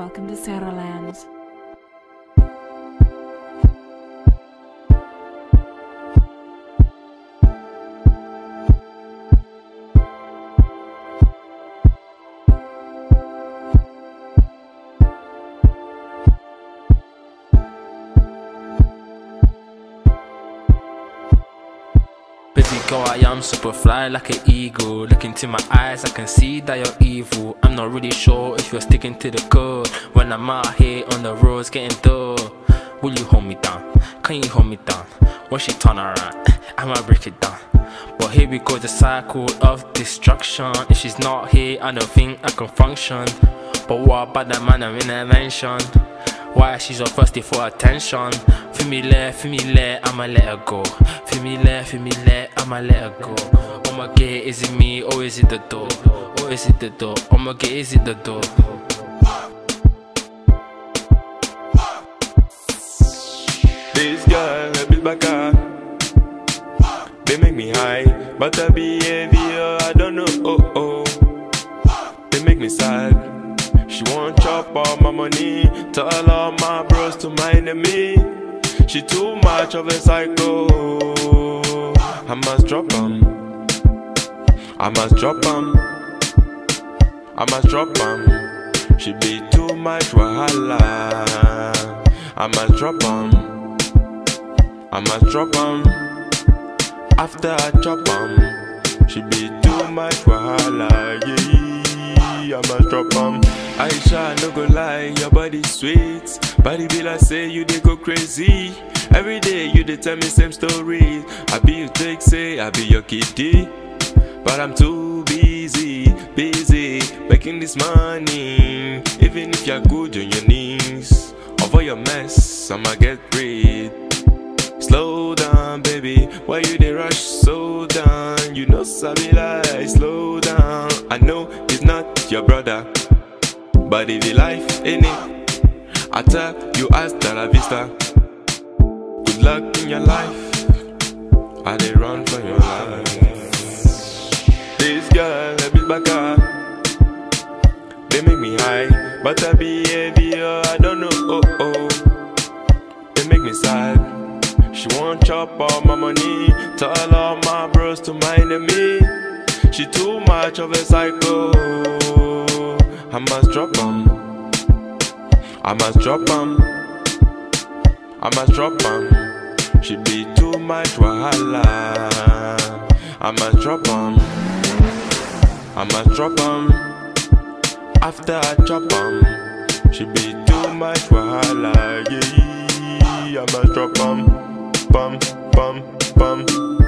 Welcome to SERALAND. Girl, I am super fly like an eagle. Look into my eyes, I can see that you're evil. I'm not really sure if you're sticking to the code. When I'm out here on the roads getting dull, will you hold me down? Can you hold me down? When she turn around, I might break it down. But here we go, the cycle of destruction. If she's not here, I don't think I can function. But what about that man I'm in a mention? Why she's all thirsty for attention? Feel me there, I'ma let her go. Feel me there, I'ma let her go. Oh my God, is it me or is it the door? Or is it the door? Oh my God, is it the door? This girl, a bit back. They make me high, but her behavior I don't know. They make me sad. She won't chop all my money, tell all my bros to my enemy. She too much of a psycho, I must drop 'em, I must drop 'em, I must drop 'em. She be too much wahala, I must drop 'em, I must drop 'em. After I chop 'em, she be too much wahala, yeah, I must drop 'em. Aisha, no go lie, your body sweet. Body be like say you dey go crazy. Every day you dey tell me same story. I be your take, say I be your kitty. But I'm too busy, busy making this money. Even if you're good on your knees, over your mess, I'ma get rid. Slow down, baby, why you dey rush so down? You know sabi lie, slow down. I know he's not your brother, but it be life, innit? I tell you, hasta la vista. Good luck in your life, I dey run for your life. This girl, a bit back. They make me high, but her behavior I don't know. They make me sad. She won't chop all my money, tell all my bros to my enemy. She too much of a psycho, I must drop 'em, I must drop 'em, I must drop 'em. She be too much wahala, I must drop 'em, I must drop 'em. After I chop 'em, she be too much wahala, yeah, I must drop 'em, bum, bum, bum.